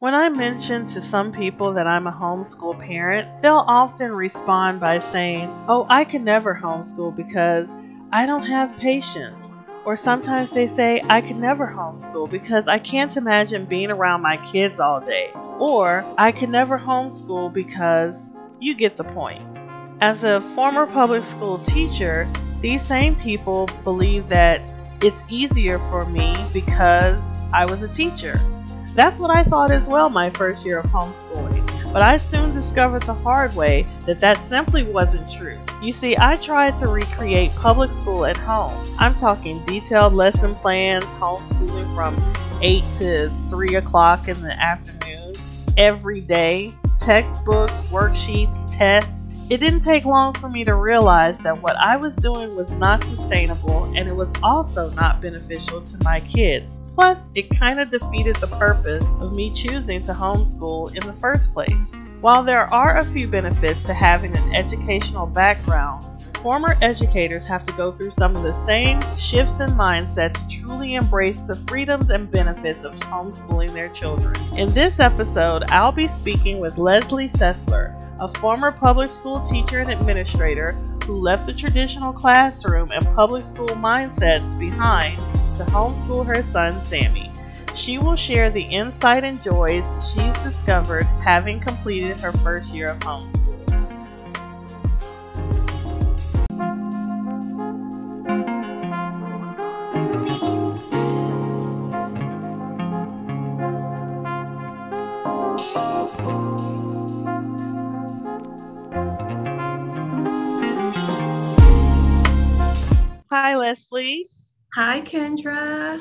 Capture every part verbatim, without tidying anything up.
When I mention to some people that I'm a homeschool parent, they'll often respond by saying, "Oh, I can never homeschool because I don't have patience." Or sometimes they say, "I can never homeschool because I can't imagine being around my kids all day." Or, "I can never homeschool because," you get the point. As a former public school teacher, these same people believe that it's easier for me because I was a teacher. That's what I thought as well my first year of homeschooling, but I soon discovered the hard way that that simply wasn't true. You see, I tried to recreate public school at home. I'm talking detailed lesson plans, homeschooling from eight to three o'clock in the afternoon, every day, textbooks, worksheets, tests. It didn't take long for me to realize that what I was doing was not sustainable, and it was also not beneficial to my kids. Plus, it kind of defeated the purpose of me choosing to homeschool in the first place. While there are a few benefits to having an educational background, former educators have to go through some of the same shifts in mindset to truly embrace the freedoms and benefits of homeschooling their children. In this episode, I'll be speaking with Lesley Sessler, a former public school teacher and administrator who left the traditional classroom and public school mindsets behind to homeschool her son, Sammy. She will share the insight and joys she's discovered having completed her first year of homeschool. Hi, Lesley. Hi, Kendra.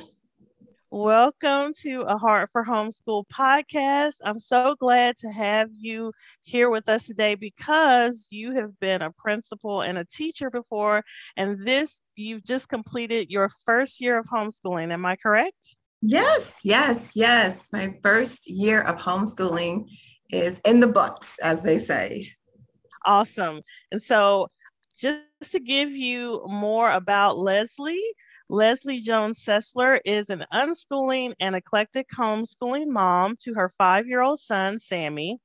Welcome to A Heart for Homeschool podcast. I'm so glad to have you here with us today because you have been a principal and a teacher before, and this, you've just completed your first year of homeschooling. Am I correct? Yes, yes, yes. My first year of homeschooling is in the books, as they say. Awesome. And so just to give you more about Lesley, Lesley Jones Sessler is an unschooling and eclectic homeschooling mom to her five-year-old son, Sammy.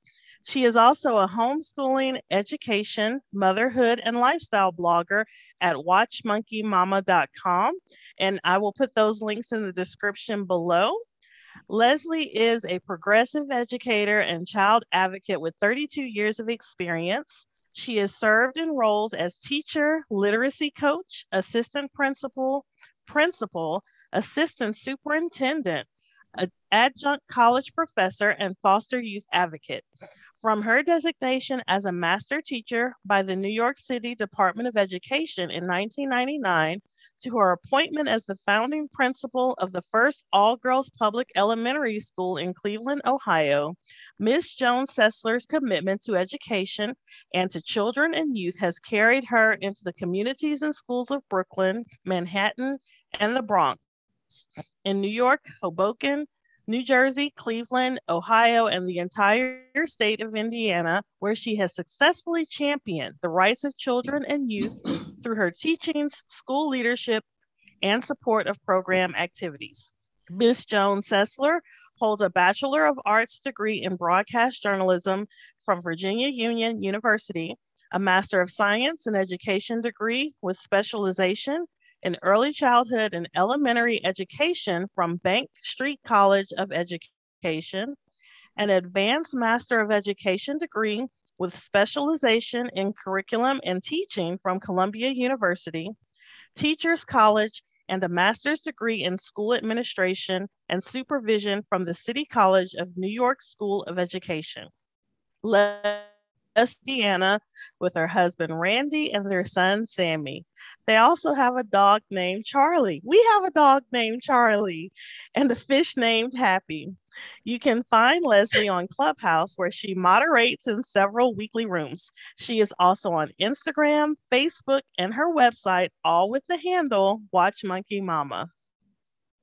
She is also a homeschooling, education, motherhood, and lifestyle blogger at watch monkey mama dot com. And I will put those links in the description below. Lesley is a progressive educator and child advocate with thirty-two years of experience. She has served in roles as teacher, literacy coach, assistant principal, principal, assistant superintendent, adjunct college professor, and foster youth advocate. From her designation as a master teacher by the New York City Department of Education in nineteen ninety-nine to her appointment as the founding principal of the first all-girls public elementary school in Cleveland, Ohio, Miz Jones Sessler's commitment to education and to children and youth has carried her into the communities and schools of Brooklyn, Manhattan, and the Bronx, in New York, Hoboken, New Jersey, Cleveland, Ohio, and the entire state of Indiana, where she has successfully championed the rights of children and youth through her teachings, school leadership, and support of program activities. Miz Jones Sessler holds a Bachelor of Arts degree in broadcast journalism from Virginia Union University, a Master of Science in Education degree with specialization in early childhood and elementary education from Bank Street College of Education, an advanced Master of Education degree with specialization in curriculum and teaching from Columbia University, Teachers College, and a master's degree in school administration and supervision from the City College of New York School of Education. Indiana with her husband Randy and their son Sammy. They also have a dog named Charlie. We have a dog named Charlie and a fish named Happy. You can find Lesley on Clubhouse where she moderates in several weekly rooms. She is also on Instagram, Facebook, and her website, all with the handle Watch Monkey Mama.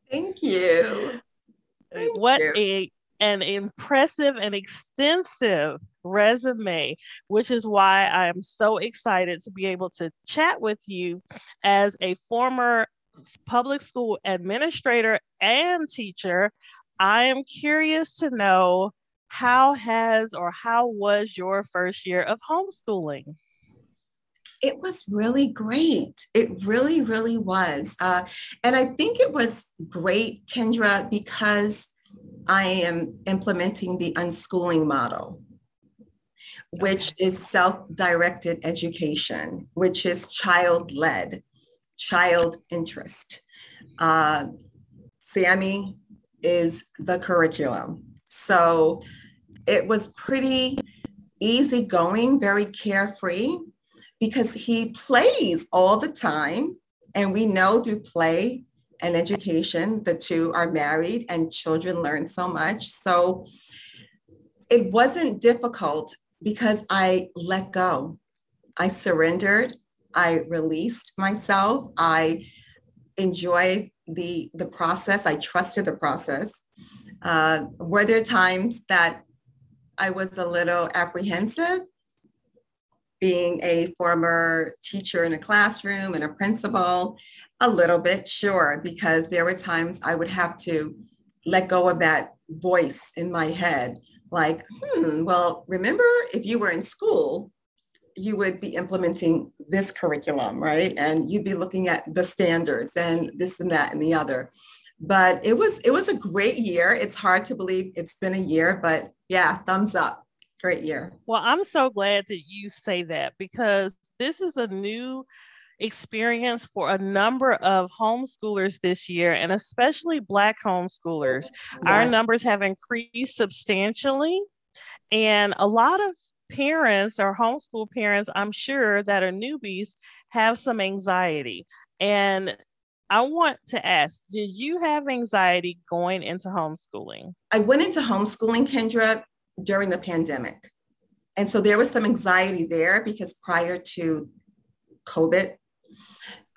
Thank you. Thank what you. a An impressive and extensive resume, which is why I am so excited to be able to chat with you as a former public school administrator and teacher. I am curious to know how has or how was your first year of homeschooling? It was really great. It really, really was. Uh, and I think it was great, Kendra, because I am implementing the unschooling model, which is self-directed education, which is child-led, child interest. Uh, Sammy is the curriculum. So it was pretty easygoing, very carefree, because he plays all the time. And we know through play and education, the two are married and children learn so much. So it wasn't difficult because I let go. I surrendered, I released myself. I enjoyed the, the process, I trusted the process. Uh, were there times that I was a little apprehensive? Being a former teacher in a classroom and a principal, a little bit, sure, because there were times I would have to let go of that voice in my head, like, hmm, well, remember if you were in school, you would be implementing this curriculum, right? And you'd be looking at the standards and this and that and the other. But it was, it was a great year. It's hard to believe it's been a year, but yeah, thumbs up. Great year. Well, I'm so glad that you say that, because this is a new experience for a number of homeschoolers this year, and especially Black homeschoolers. Yes. Our numbers have increased substantially, and a lot of parents or homeschool parents, I'm sure, that are newbies have some anxiety. And I want to ask, did you have anxiety going into homeschooling? I went into homeschooling, Kendra, during the pandemic. And so there was some anxiety there because prior to COVID,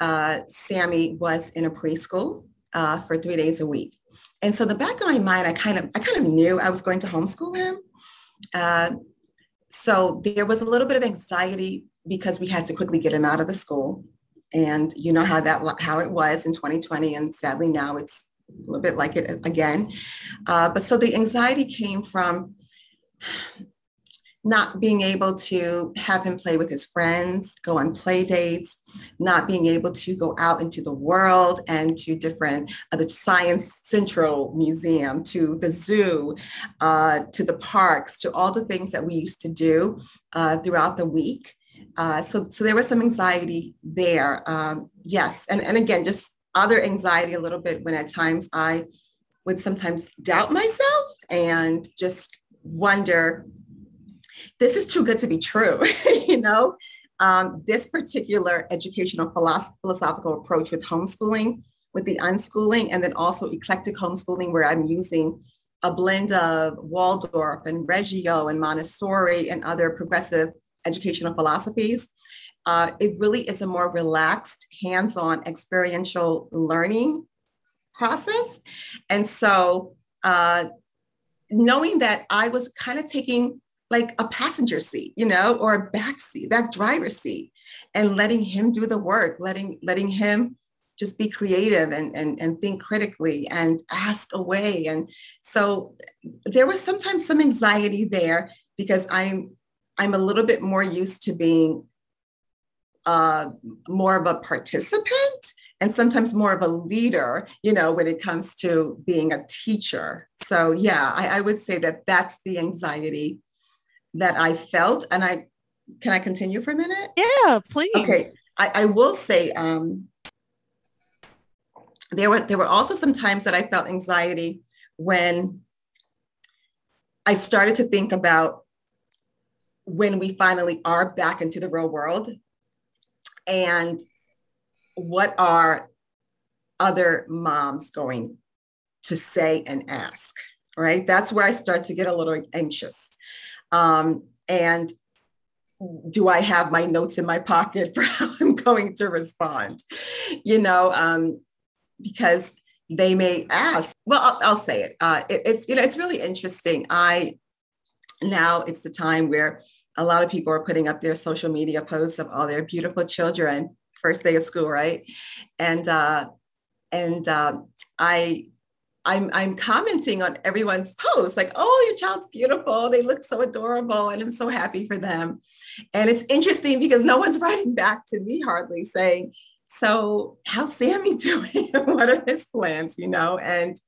uh, Sammy was in a preschool uh, for three days a week. And so the back of my mind, I kind of, I kind of knew I was going to homeschool him. Uh, so there was a little bit of anxiety because we had to quickly get him out of the school. And you know how that, how it was in twenty twenty. And sadly now it's a little bit like it again. Uh, but so the anxiety came from not being able to have him play with his friends, go on play dates, not being able to go out into the world and to different, uh, the Science Central Museum, to the zoo, uh, to the parks, to all the things that we used to do uh, throughout the week. Uh, so, so there was some anxiety there. Um, yes. And, and again, just other anxiety a little bit when at times I would sometimes doubt myself and just wonder, this is too good to be true. You know, um, this particular educational philosoph- philosophical approach with homeschooling, with the unschooling, and then also eclectic homeschooling, where I'm using a blend of Waldorf and Reggio and Montessori and other progressive educational philosophies. Uh, it really is a more relaxed, hands-on, experiential learning process. And so, uh, knowing that I was kind of taking like a passenger seat, you know, or a back seat, back driver's seat, and letting him do the work, letting, letting him just be creative and, and, and think critically and ask away. And so there was sometimes some anxiety there because I'm, I'm a little bit more used to being uh, more of a participant and sometimes more of a leader, you know, when it comes to being a teacher. So yeah, I, I would say that that's the anxiety that I felt. And I, can I continue for a minute? Yeah, please. Okay, I, I will say um, there were, there were also some times that I felt anxiety when I started to think about when we finally are back into the real world and what are other moms going to say and ask, right? That's where I start to get a little anxious. Um, and do I have my notes in my pocket for how I'm going to respond? You know, um, because they may ask, well, I'll, I'll say it. Uh, it. It's, you know, it's really interesting. I, now it's the time where a lot of people are putting up their social media posts of all their beautiful children. First day of school, right? And uh, and uh, I I'm, I'm commenting on everyone's posts, like, oh, your child's beautiful. They look so adorable and I'm so happy for them. And it's interesting because no one's writing back to me hardly saying, so how's Sammy doing? What are his plans, you know? And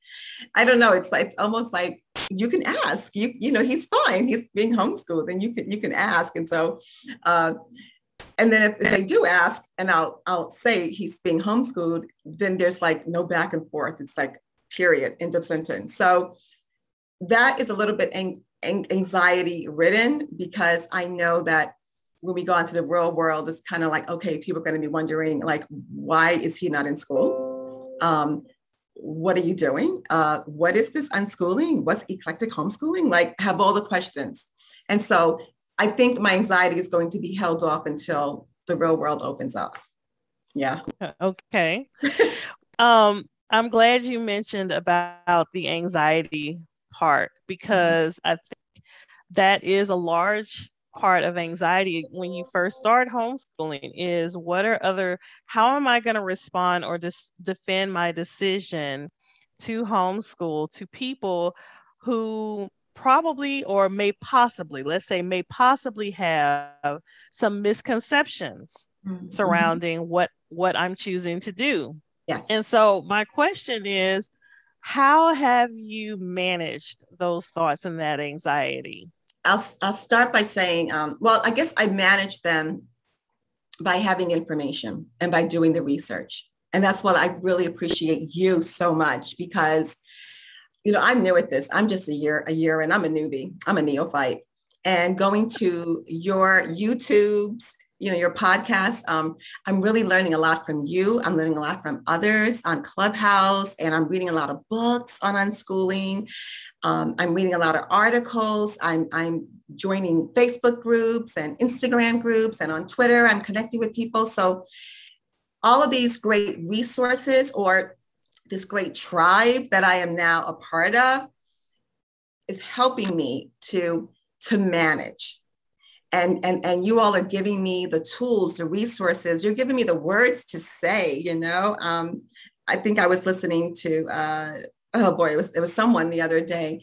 I don't know, it's like, it's almost like you can ask, you, you know, he's fine. He's being homeschooled and you can, you can ask. And so, uh, and then if they do ask and I'll, I'll say he's being homeschooled, then there's like no back and forth. It's like, period, end of sentence. So that is a little bit ang- anxiety ridden because I know that when we go into the real world, it's kind of like, okay, people are going to be wondering, like, why is he not in school? Um, what are you doing? Uh, what is this unschooling? What's eclectic homeschooling? Like, have all the questions. And so I think my anxiety is going to be held off until the real world opens up. Yeah. Okay. um, I'm glad you mentioned about the anxiety part, because I think that is a large part of anxiety when you first start homeschooling is what are other, how am I going to respond or dis- defend my decision to homeschool to people who probably or may possibly, let's say may possibly have some misconceptions mm-hmm. surrounding what, what I'm choosing to do. Yes. And so my question is, how have you managed those thoughts and that anxiety? I'll, I'll start by saying, um, well, I guess I manage them by having information and by doing the research. And that's what I really appreciate you so much because, you know, I'm new at this. I'm just a year, a year in, I'm a newbie. I'm a neophyte. And going to your YouTubes, you know, your podcast, um, I'm really learning a lot from you. I'm learning a lot from others on Clubhouse and I'm reading a lot of books on unschooling. Um, I'm reading a lot of articles. I'm, I'm joining Facebook groups and Instagram groups and on Twitter, I'm connecting with people. So all of these great resources or this great tribe that I am now a part of is helping me to, to manage. And, and, and you all are giving me the tools, the resources, you're giving me the words to say, you know, um, I think I was listening to, uh, oh boy, it was, it was someone the other day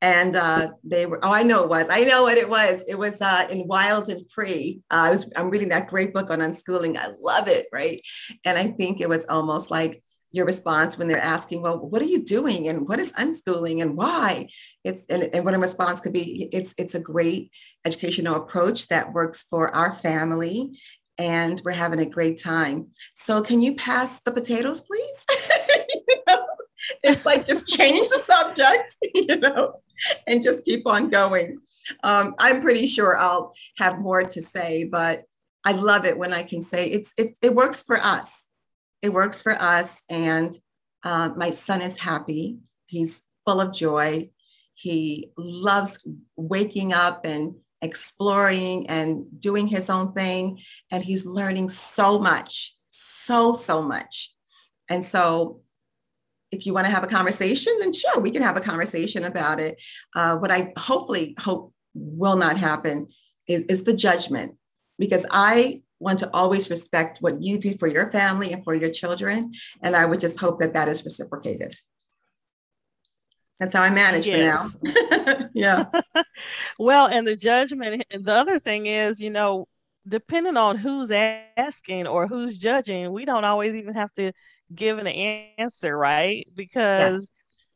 and uh, they were, oh, I know it was, I know what it was. It was uh, in Wild and Free. Uh, I was, I'm reading that great book on unschooling. I love it. Right. And I think it was almost like your response when they're asking, well, what are you doing? And what is unschooling and why? It's and, and what a response could be, it's it's a great educational approach that works for our family and we're having a great time. So can you pass the potatoes, please? You know, it's like, just change the subject, you know, and just keep on going. Um, I'm pretty sure I'll have more to say, but I love it when I can say it's it, it works for us. It works for us. And uh, my son is happy. He's full of joy. He loves waking up and exploring and doing his own thing. And he's learning so much, so, so much. And so if you want to have a conversation, then sure, we can have a conversation about it. Uh, what I hopefully hope will not happen is, is the judgment, because I want to always respect what you do for your family and for your children. And I would just hope that that is reciprocated. That's how I manage yes. for now. Yeah. Well, and the judgment, and the other thing is, you know, depending on who's asking or who's judging, we don't always even have to give an answer, right? Because yes.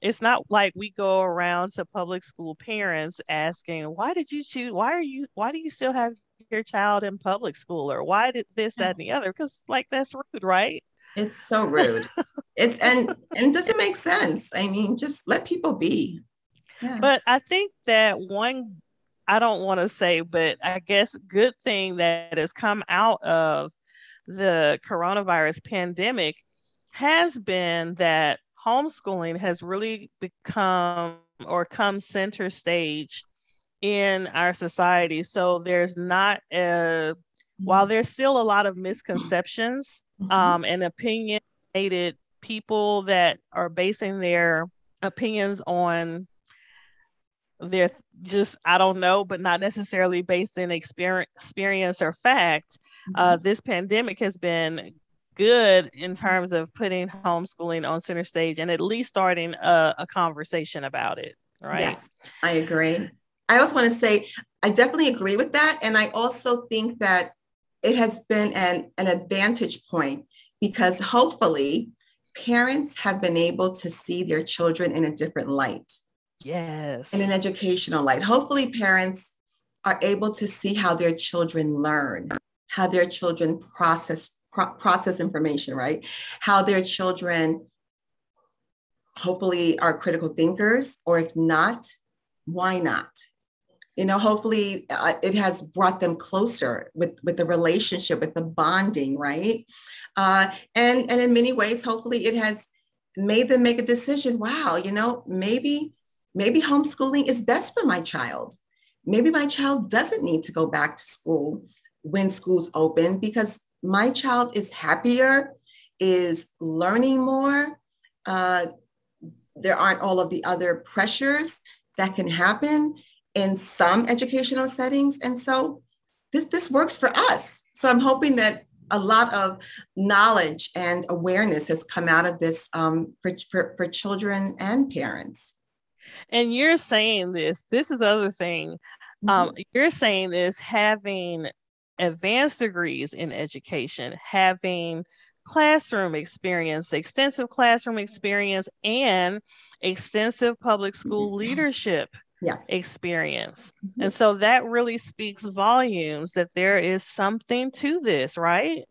it's not like we go around to public school parents asking, why did you choose? Why are you, why do you still have your child in public school? Or why did this, that, and the other? Because like, that's rude, right? It's so rude. It's and, and it doesn't make sense. I mean, just let people be. Yeah. But I think that one, I don't want to say, but I guess good thing that has come out of the coronavirus pandemic has been that homeschooling has really become or come center stage in our society. So there's not a, while there's still a lot of misconceptions mm-hmm. um, and opinionated people that are basing their opinions on their just, I don't know, but not necessarily based in experience, experience or fact, mm-hmm. uh, this pandemic has been good in terms of putting homeschooling on center stage and at least starting a, a conversation about it, right? Yes, I agree. I also want to say, I definitely agree with that. And I also think that it has been an, an advantage point because hopefully parents have been able to see their children in a different light. Yes. In an educational light. Hopefully parents are able to see how their children learn, how their children process pro- process information, right? How their children hopefully are critical thinkers, or if not, why not? You know, hopefully uh, it has brought them closer with, with the relationship, with the bonding, right? Uh, and, and in many ways, hopefully it has made them make a decision. Wow, you know, maybe, maybe homeschooling is best for my child. Maybe my child doesn't need to go back to school when school's open because my child is happier, is learning more. Uh, there aren't all of the other pressures that can happen in some educational settings. And so this, this works for us. So I'm hoping that a lot of knowledge and awareness has come out of this um, for, for, for children and parents. And you're saying this, this is the other thing. Um, mm-hmm. You're saying this, having advanced degrees in education, having classroom experience, extensive classroom experience, and extensive public school mm-hmm. leadership yes. experience. Mm-hmm. And so that really speaks volumes that there is something to this, right?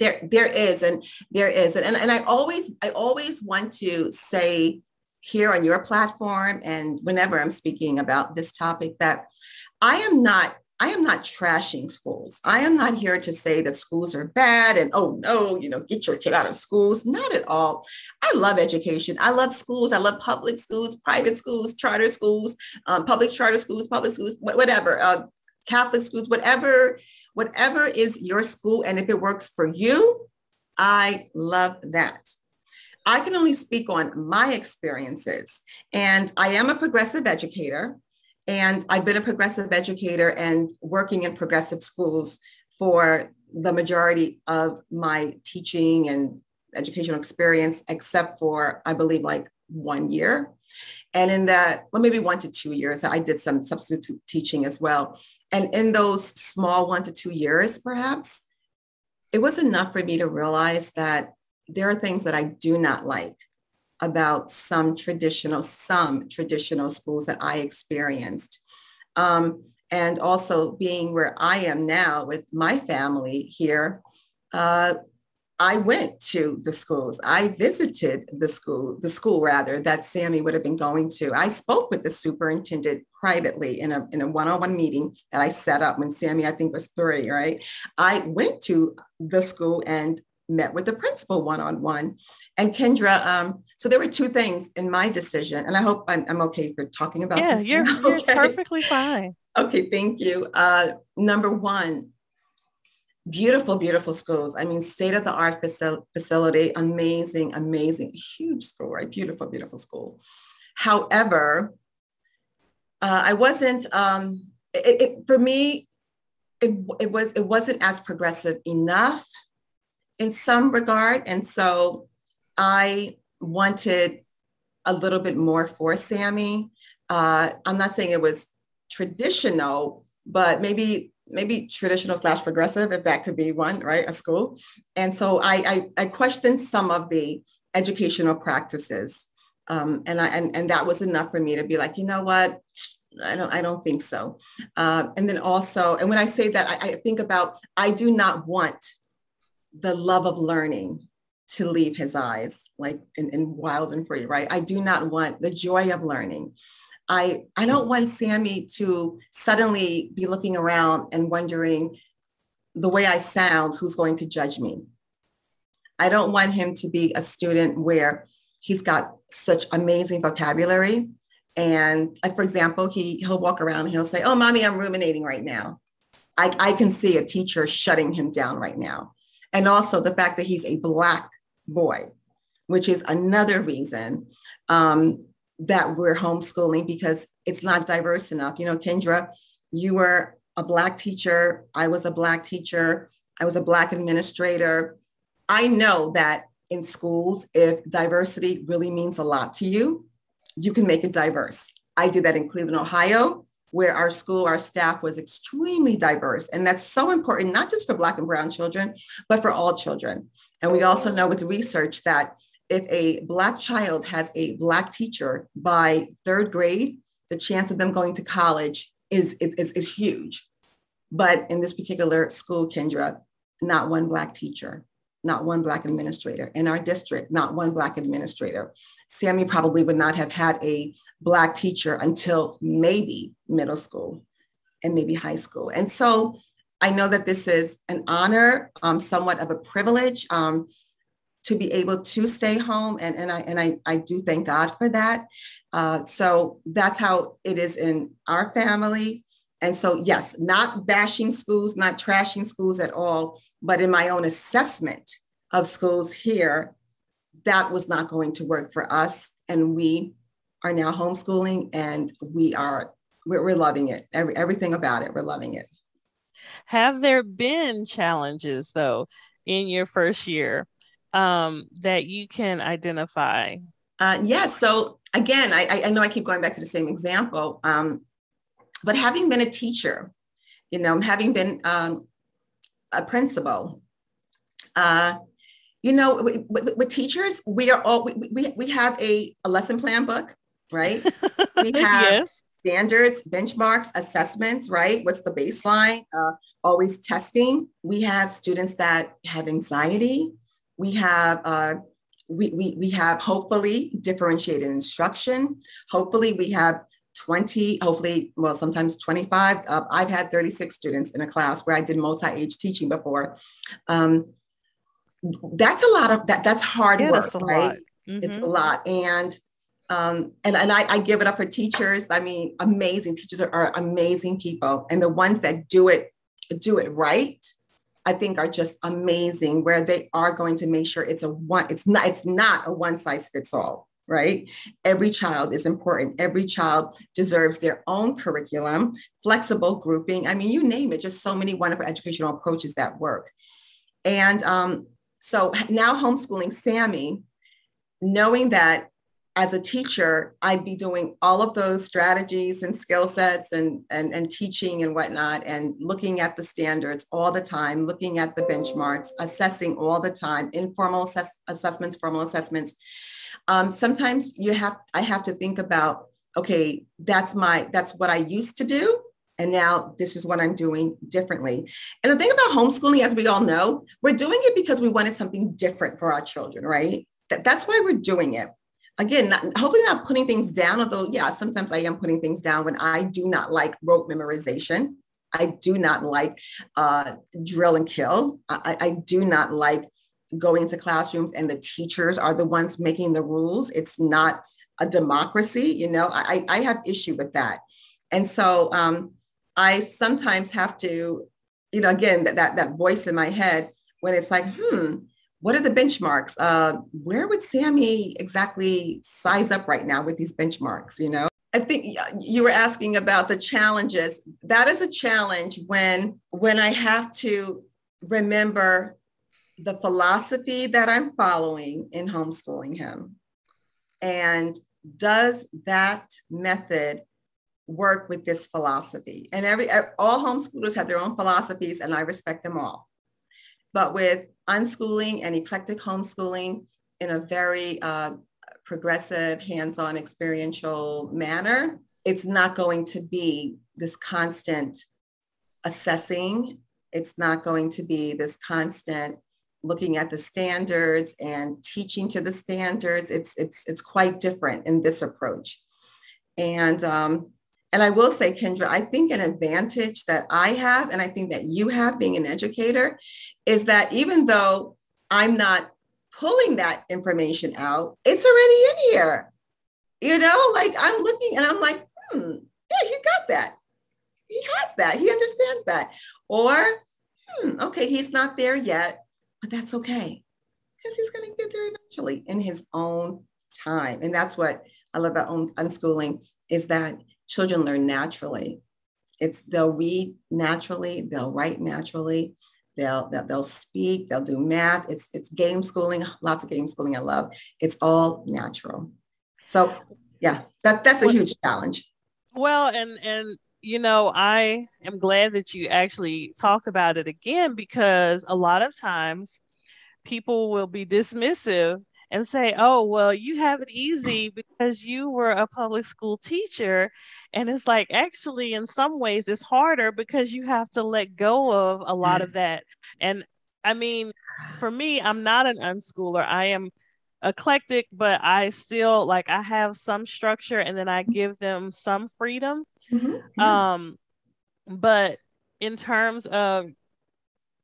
There, there is, and there is. And, and I always, I always want to say here on your platform and whenever I'm speaking about this topic that I am not I am not trashing schools. I am not here to say that schools are bad and, oh no, you know, get your kid out of schools. Not at all. I love education. I love schools. I love public schools, private schools, charter schools, um, public charter schools, public schools, whatever, uh, Catholic schools, whatever, whatever is your school. And if it works for you, I love that. I can only speak on my experiences, and I am a progressive educator. And I've been a progressive educator and working in progressive schools for the majority of my teaching and educational experience, except for, I believe, like one year. And in that, well, maybe one to two years, I did some substitute teaching as well. And in those small one to two years, perhaps, it was enough for me to realize that there are things that I do not like about some traditional, some traditional schools that I experienced. Um, and also being where I am now with my family here, uh, I went to the schools. I visited the school, the school rather, that Sammy would have been going to. I spoke with the superintendent privately in a, in a one-on-one meeting that I set up when Sammy, I think, was three, right? I went to the school and met with the principal one-on-one. And Kendra, um, so there were two things in my decision, and I hope I'm, I'm okay for talking about yeah, this. Yeah, you're, okay. you're perfectly fine. Okay, thank you. Uh, number one, beautiful, beautiful schools. I mean, state-of-the-art facil- facility, amazing, amazing, huge school, right? Beautiful, beautiful school. However, uh, I wasn't, um, it, it, for me, it, it was, it wasn't as progressive enough in some regard. And so I wanted a little bit more for Sammy. Uh, I'm not saying it was traditional, but maybe maybe traditional slash progressive, if that could be one, right, a school. And so I, I, I questioned some of the educational practices. Um, and, I, and, and that was enough for me to be like, you know what? I don't, I don't think so. Uh, and then also, and when I say that, I, I think about, I do not want the love of learning to leave his eyes, like in, in Wild and Free, right? I do not want the joy of learning. I, I don't want Sammy to suddenly be looking around and wondering the way I sound, who's going to judge me? I don't want him to be a student where he's got such amazing vocabulary. And like, for example, he, he'll walk around and he'll say, oh, mommy, I'm ruminating right now. I, I can see a teacher shutting him down right now. And also the fact that he's a Black boy, which is another reason um, that we're homeschooling because it's not diverse enough. You know, Kendra, you were a Black teacher. I was a Black teacher. I was a Black administrator. I know that in schools, if diversity really means a lot to you, you can make it diverse. I did that in Cleveland, Ohio, where our school, our staff was extremely diverse. And that's so important, not just for Black and Brown children, but for all children. And we also know with research that if a Black child has a Black teacher by third grade, the chance of them going to college is, is, is huge. But in this particular school, Kendra, not one Black teacher, not one Black administrator. In our district, not one Black administrator. Sammy probably would not have had a Black teacher until maybe middle school and maybe high school. And so I know that this is an honor, um, somewhat of a privilege um, to be able to stay home. And, and, I, and I, I do thank God for that. Uh, so that's how it is in our family. And so, yes, not bashing schools, not trashing schools at all, but in my own assessment of schools here, that was not going to work for us. And we are now homeschooling and we are, we're, we're loving it. Every, everything about it, we're loving it. Have there been challenges though, in your first year um, that you can identify? Uh, yes. Yeah, so again, I, I know I keep going back to the same example. Um, But having been a teacher, you know, having been um, a principal, uh, you know, with, with, with teachers, we are all, we, we, we have a, a lesson plan book, right? We have yes. standards, benchmarks, assessments, right? What's the baseline? Uh, always testing. We have students that have anxiety. We have, uh, we, we, we have hopefully differentiated instruction. Hopefully we have twenty, hopefully, well, sometimes twenty-five. Uh, I've had thirty-six students in a class where I did multi-age teaching before. Um, that's a lot of that. That's hard yeah, work, that's right? Mm-hmm. It's a lot. And um, and, and I, I give it up for teachers. I mean, amazing teachers are, are amazing people. And the ones that do it, do it right, I think are just amazing, where they are going to make sure it's a one, it's not, it's not a one size fits all. Right? Every child is important. Every child deserves their own curriculum, flexible grouping. I mean, you name it, just so many wonderful educational approaches that work. And um, so now homeschooling Sammy, knowing that as a teacher, I'd be doing all of those strategies and skill sets and, and, and teaching and whatnot, and looking at the standards all the time, looking at the benchmarks, assessing all the time, informal assess- assessments, formal assessments. Um, sometimes you have, I have to think about, okay, that's my, that's what I used to do. And now this is what I'm doing differently. And the thing about homeschooling, as we all know, we're doing it because we wanted something different for our children, right? That, that's why we're doing it. Again, not, hopefully not putting things down, although yeah, sometimes I am putting things down when I do not like rote memorization. I do not like uh, drill and kill. I, I do not like going into classrooms and the teachers are the ones making the rules. It's not a democracy, you know, I, I have issue with that. And so um, I sometimes have to, you know, again, that, that, that voice in my head when it's like, hmm, what are the benchmarks? Uh, where would Sammy exactly size up right now with these benchmarks, you know? I think you were asking about the challenges. That is a challenge when, when I have to remember the philosophy that I'm following in homeschooling him. And does that method work with this philosophy? And every all homeschoolers have their own philosophies and I respect them all. But with unschooling and eclectic homeschooling in a very uh, progressive, hands-on experiential manner, it's not going to be this constant assessing. It's not going to be this constant looking at the standards and teaching to the standards. It's, it's, it's quite different in this approach. And, um, and I will say, Kendra, I think an advantage that I have, and I think that you have being an educator, is that even though I'm not pulling that information out, it's already in here. You know, like I'm looking and I'm like, hmm, yeah, he's got that. He has that, he understands that. Or, hmm, okay, he's not there yet. But that's okay, because he's going to get there eventually in his own time. And that's what I love about unschooling, is that children learn naturally. It's they'll read naturally, they'll write naturally, They'll, they'll, they'll speak, they'll do math. It's, it's game schooling, lots of game schooling I love. It's all natural. So yeah, that, that's a well, huge challenge. Well, and, and, you know, I am glad that you actually talked about it again, because a lot of times people will be dismissive and say, oh, well, you have it easy because you were a public school teacher. And it's like, actually, in some ways, it's harder because you have to let go of a lot of that. And I mean, for me, I'm not an unschooler. I am eclectic, but I still like I have some structure and then I give them some freedom. Mm-hmm. Um, but in terms of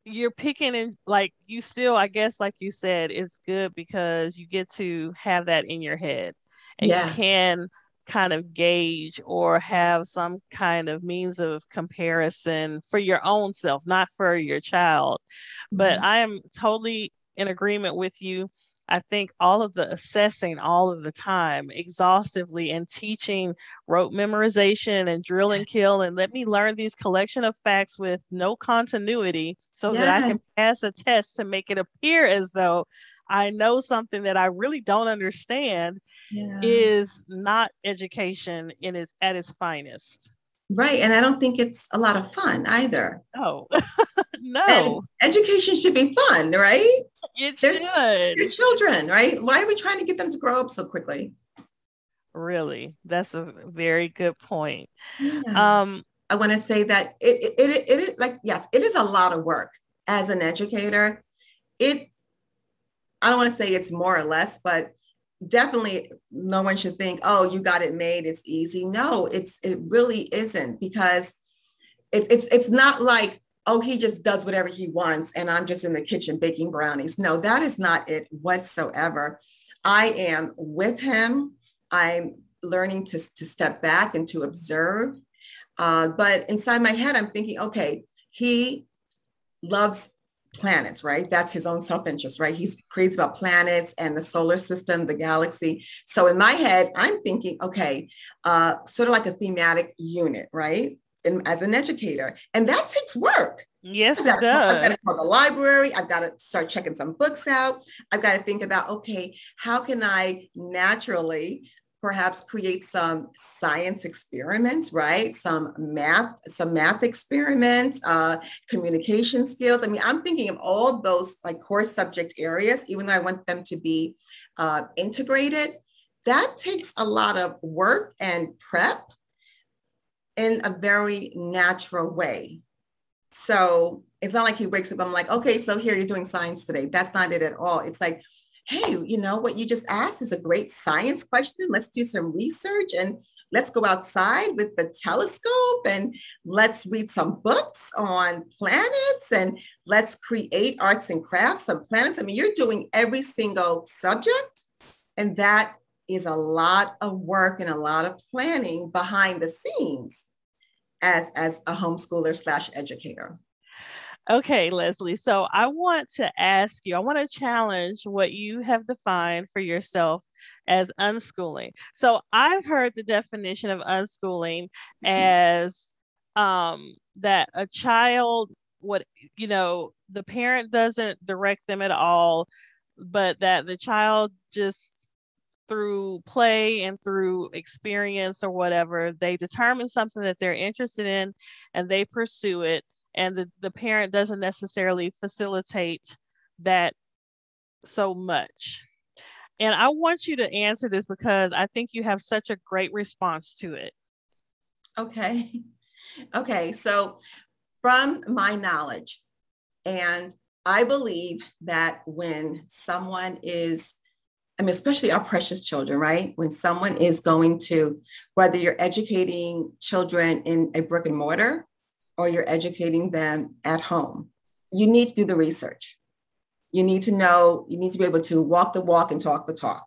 you're picking and like you still, I guess, like you said, it's good because you get to have that in your head and yeah. you can kind of gauge or have some kind of means of comparison for your own self, not for your child. Mm-hmm. But I am totally in agreement with you. I think all of the assessing all of the time exhaustively and teaching rote memorization and drill and kill and let me learn these collection of facts with no continuity so yes. that I can pass a test to make it appear as though I know something that I really don't understand yeah. is not education in its at its finest. Right. And I don't think it's a lot of fun either. No, no. And education should be fun, right? It should. They're children, right? Why are we trying to get them to grow up so quickly? Really, that's a very good point. Yeah. Um, I want to say that it, it, it, it is like, yes, it is a lot of work as an educator. It, I don't want to say it's more or less, but definitely no one should think, oh, you got it made, it's easy. No, it's it really isn't, because it, it's it's not like, oh, he just does whatever he wants and I'm just in the kitchen baking brownies. No, that is not it whatsoever. I am with him. I'm learning to, to step back and to observe. Uh, but inside my head, I'm thinking, okay, he loves planets, right? That's his own self-interest, right? He's crazy about planets and the solar system, the galaxy. So in my head, I'm thinking, okay, uh, sort of like a thematic unit, right? And as an educator, and that takes work. Yes, it does. I've got to call the library. I've got to start checking some books out. I've got to think about, okay, how can I naturally perhaps create some science experiments, right? Some math, some math experiments, uh, communication skills. I mean, I'm thinking of all those like core subject areas, even though I want them to be uh, integrated. That takes a lot of work and prep in a very natural way. So it's not like he wakes up, I'm like, okay, so here you're doing science today. That's not it at all. It's like, hey, you know, what you just asked is a great science question. Let's do some research and let's go outside with the telescope and let's read some books on planets and let's create arts and crafts on planets. I mean, you're doing every single subject, and that is a lot of work and a lot of planning behind the scenes as, as a homeschooler slash educator. Okay, Lesley, so I want to ask you, I want to challenge what you have defined for yourself as unschooling. So I've heard the definition of unschooling mm-hmm. as um, that a child, what, you know, the parent doesn't direct them at all, but that the child just through play and through experience or whatever, they determine something that they're interested in and they pursue it. And the, the parent doesn't necessarily facilitate that so much. And I want you to answer this because I think you have such a great response to it. Okay. Okay. So from my knowledge, and I believe that when someone is, I mean, especially our precious children, right? When someone is going to, whether you're educating children in a brick and mortar, or you're educating them at home, you need to do the research. You need to know, you need to be able to walk the walk and talk the talk.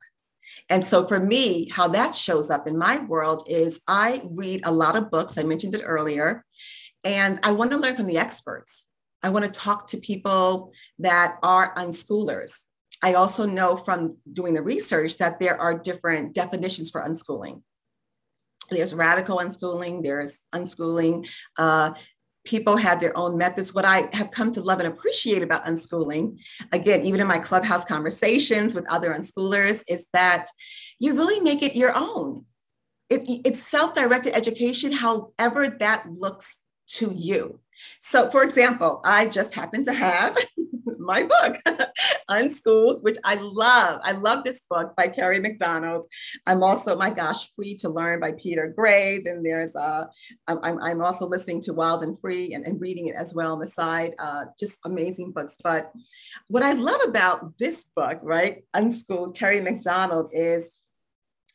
And so for me, how that shows up in my world is I read a lot of books. I mentioned it earlier, and I want to learn from the experts. I want to talk to people that are unschoolers. I also know from doing the research that there are different definitions for unschooling. There's radical unschooling, there's unschooling, uh, people had their own methods. What I have come to love and appreciate about unschooling, again, even in my Clubhouse conversations with other unschoolers, is that you really make it your own. It, it's self-directed education, however that looks to you. So for example, I just happen to have my book, Unschooled, which I love. I love this book by Kerry McDonald. I'm also, my gosh, Free to Learn by Peter Gray. Then there's, uh, I'm, I'm also listening to Wild and Free and, and reading it as well on the side, uh, just amazing books. But what I love about this book, right, Unschooled, Kerry McDonald, is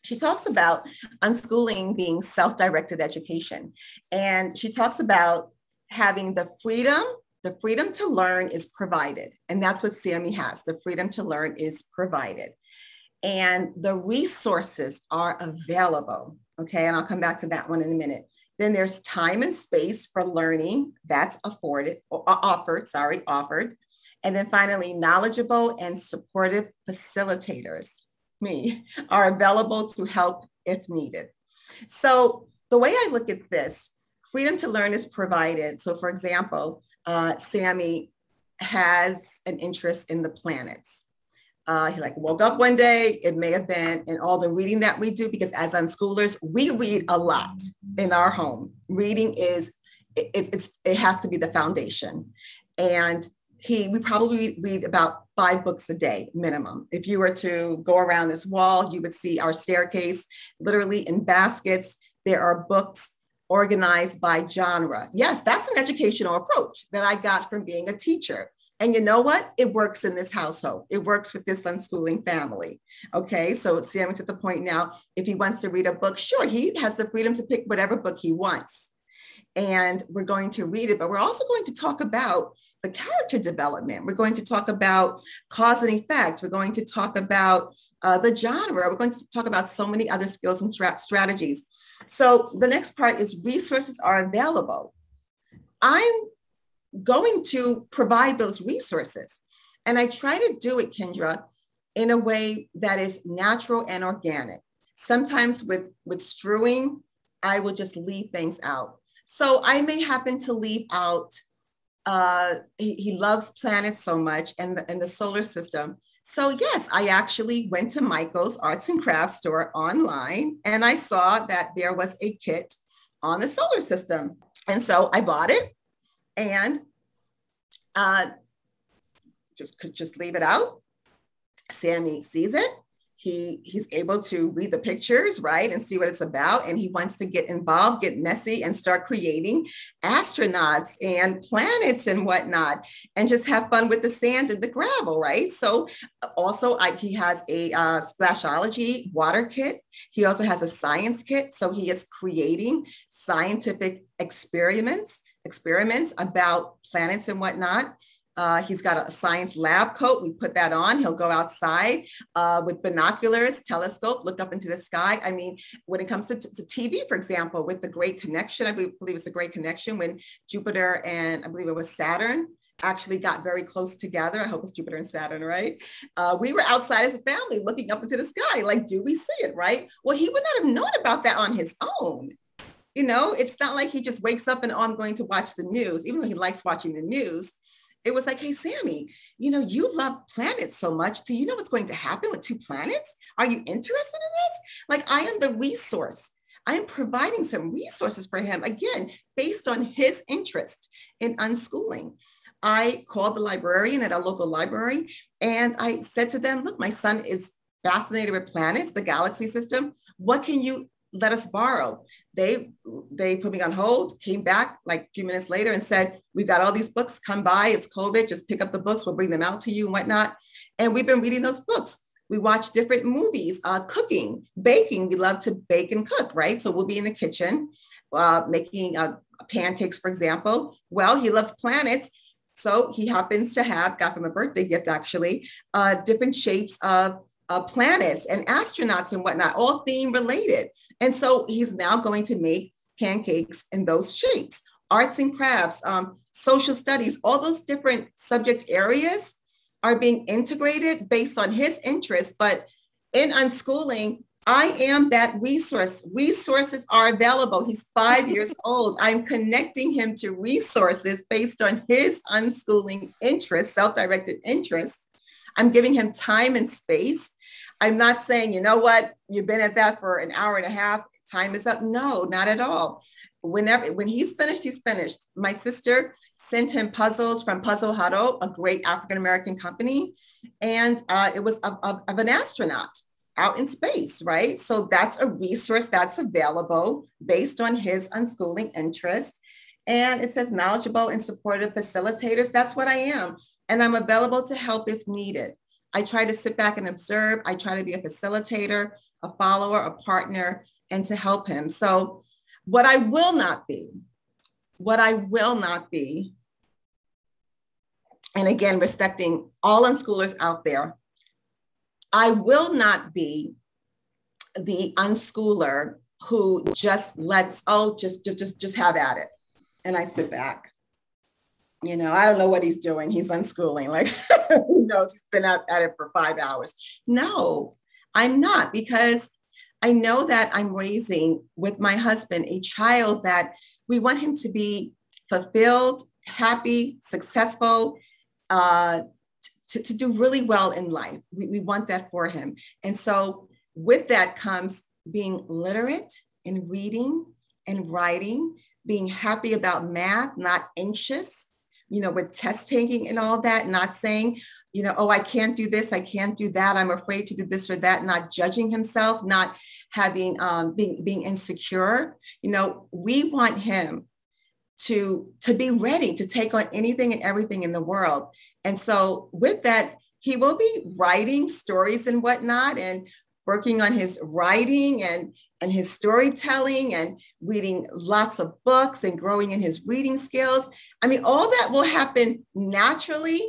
she talks about unschooling being self-directed education. And she talks about having the freedom The freedom to learn is provided. And that's what Sammy has. The freedom to learn is provided. And the resources are available. Okay, and I'll come back to that one in a minute. Then there's time and space for learning. That's afforded, or offered, sorry, offered. And then finally, knowledgeable and supportive facilitators, me, are available to help if needed. So the way I look at this, freedom to learn is provided. So for example, Uh, Sammy has an interest in the planets. Uh, he like woke up one day, it may have been in all the reading that we do, because as unschoolers, we read a lot in our home. Reading is, it, it's, it's, it has to be the foundation. And he, we probably read about five books a day minimum. If you were to go around this wall, you would see our staircase, literally in baskets, there are books organized by genre. Yes, that's an educational approach that I got from being a teacher. And you know what? It works in this household. It works with this unschooling family. Okay, so Sam's at the point now, if he wants to read a book, sure, he has the freedom to pick whatever book he wants. And we're going to read it, but we're also going to talk about the character development. We're going to talk about cause and effect. We're going to talk about uh, the genre. We're going to talk about so many other skills and strategies. So the next part is resources are available. I'm going to provide those resources. And I try to do it, Kendra, in a way that is natural and organic. Sometimes with, with strewing, I will just leave things out. So I may happen to leave out, uh, he, he loves planets so much and the, and the solar system. So yes, I actually went to Michael's Arts and Crafts store online and I saw that there was a kit on the solar system. And so I bought it and uh, just could just leave it out. Sammy sees it. He, he's able to read the pictures, right, and see what it's about. And he wants to get involved, get messy, and start creating astronauts and planets and whatnot, and just have fun with the sand and the gravel, right? So also I, he has a uh, Splashology water kit. He also has a science kit. So he is creating scientific experiments, experiments about planets and whatnot. Uh, he's got a science lab coat. We put that on. He'll go outside uh, with binoculars, telescope, look up into the sky. I mean, when it comes to, to T V, for example, with the Great Connection, I believe it's the Great Connection when Jupiter and I believe it was Saturn actually got very close together. I hope it's Jupiter and Saturn, right? Uh, we were outside as a family looking up into the sky. Like, do we see it, right? Well, he would not have known about that on his own. You know, it's not like he just wakes up and, oh, I'm going to watch the news, even though he likes watching the news. It was like, hey, Sammy, you know, you love planets so much. Do you know what's going to happen with two planets? Are you interested in this? Like, I am the resource. I am providing some resources for him, again, based on his interest in unschooling. I called the librarian at a local library, and I said to them, look, my son is fascinated with planets, the galaxy system. What can you let us borrow? They they put me on hold, came back like a few minutes later and said, we've got all these books, come by, it's COVID, just pick up the books, we'll bring them out to you and whatnot. And we've been reading those books. We watch different movies, uh, cooking, baking. We love to bake and cook, right? So we'll be in the kitchen uh, making uh, pancakes, for example. Well, he loves planets. So he happens to have, got from a birthday gift actually, uh, different shapes of Uh, planets and astronauts and whatnot, all theme related. And so he's now going to make pancakes in those shapes, arts and crafts, um, social studies, all those different subject areas are being integrated based on his interest. But in unschooling, I am that resource. Resources are available. He's five years old. I'm connecting him to resources based on his unschooling interests, self-directed interests. I'm giving him time and space. I'm not saying, you know what, you've been at that for an hour and a half, time is up. No, not at all. Whenever, when he's finished, he's finished. My sister sent him puzzles from Puzzle Huddle, a great African-American company. And uh, it was of, of, of an astronaut out in space, right? So that's a resource that's available based on his unschooling interest. And it says knowledgeable and supportive facilitators. That's what I am. And I'm available to help if needed. I try to sit back and observe. I try to be a facilitator, a follower, a partner, and to help him. So what I will not be, what I will not be, and again, respecting all unschoolers out there, I will not be the unschooler who just lets, oh, just, just, just, just have at it. And I sit back. You know, I don't know what he's doing. He's unschooling. Like, who knows? He's been out at it for five hours. No, I'm not, because I know that I'm raising with my husband a child that we want him to be fulfilled, happy, successful, uh, to, to do really well in life. We, we want that for him. And so with that comes being literate in reading and writing, being happy about math, not anxious, you know, with test taking and all that, not saying, you know, oh, I can't do this, I can't do that, I'm afraid to do this or that, not judging himself, not having, um, being, being insecure. You know, we want him to, to be ready to take on anything and everything in the world. And so with that, he will be writing stories and whatnot and working on his writing and, and his storytelling and reading lots of books and growing in his reading skills. I mean, all that will happen naturally,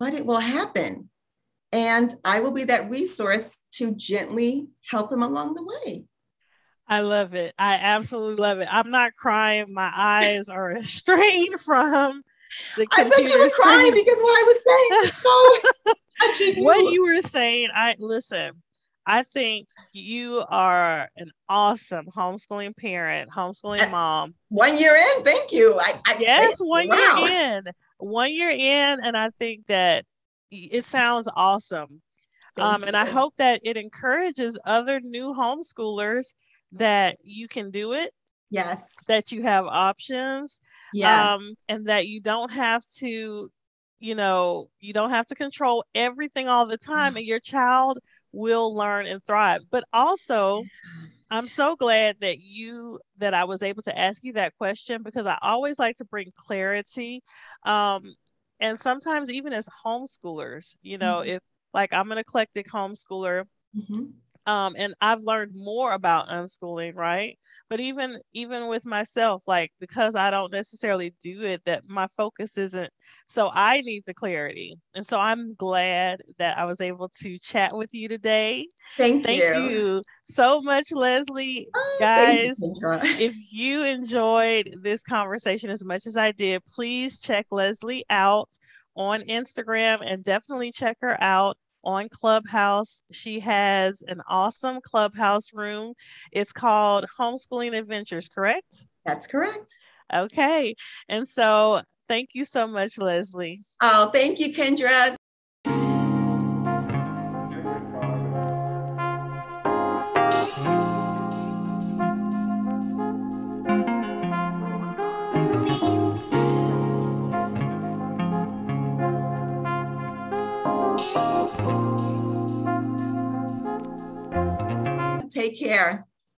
but it will happen. And I will be that resource to gently help him along the way. I love it. I absolutely love it. I'm not crying. My eyes are restrained from the computer. I thought you were crying because what I was saying was so what you were saying, I listen, I think you are an awesome homeschooling parent, homeschooling mom. One year in, thank you. I, I yes, one wow. year in. One year in, and I think that it sounds awesome. Um, and I hope that it encourages other new homeschoolers that you can do it. Yes. That you have options. Yes. Um, and that you don't have to, you know, you don't have to control everything all the time. Mm-hmm. And your child will learn and thrive. But also, I'm so glad that you, that I was able to ask you that question, because I always like to bring clarity. Um, and sometimes even as homeschoolers, you know, mm-hmm. if like I'm an eclectic homeschooler, mm-hmm. um, and I've learned more about unschooling, right? But even, even with myself, like, because I don't necessarily do it, that my focus isn't, so I need the clarity. And so I'm glad that I was able to chat with you today. Thank, thank you. Thank you so much, Lesley. Oh, guys, you. If you enjoyed this conversation as much as I did, please check Lesley out on Instagram and definitely check her out on Clubhouse. She has an awesome Clubhouse room. It's called Homeschooling Adventures, correct? That's correct. Okay. And so thank you so much, Lesley. Oh, thank you, Kendra. Take care.